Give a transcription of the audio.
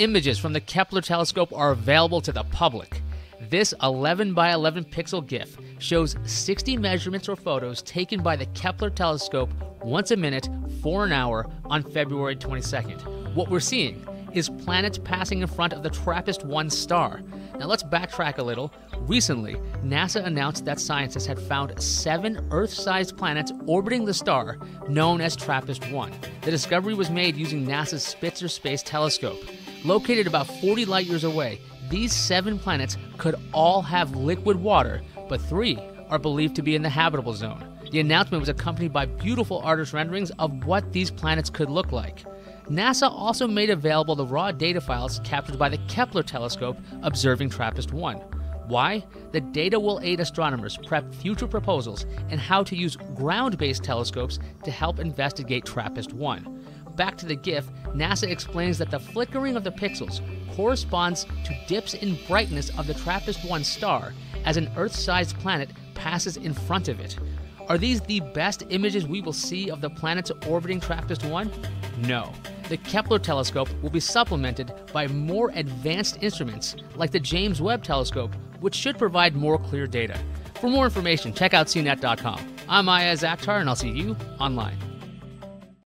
images from the Kepler telescope are available to the public. This 11 by 11 pixel GIF shows 60 measurements or photos taken by the Kepler telescope once a minute for an hour on February 22nd. What we're seeing is planets passing in front of the TRAPPIST-1 star. Now let's backtrack a little. Recently, NASA announced that scientists had found 7 Earth-sized planets orbiting the star known as TRAPPIST-1. The discovery was made using NASA's Spitzer Space Telescope. Located about 40 light-years away, these 7 planets could all have liquid water, but 3 are believed to be in the habitable zone. The announcement was accompanied by beautiful artist renderings of what these planets could look like. NASA also made available the raw data files captured by the Kepler telescope observing TRAPPIST-1. Why? The data will aid astronomers prep future proposals and how to use ground-based telescopes to help investigate TRAPPIST-1. Back to the GIF, NASA explains that the flickering of the pixels corresponds to dips in brightness of the TRAPPIST-1 star as an Earth-sized planet passes in front of it. Are these the best images we will see of the planets orbiting TRAPPIST-1? No. The Kepler telescope will be supplemented by more advanced instruments like the James Webb telescope, which should provide more clear data. For more information, check out CNET.com. I'm Iyaz Akhtar, and I'll see you online.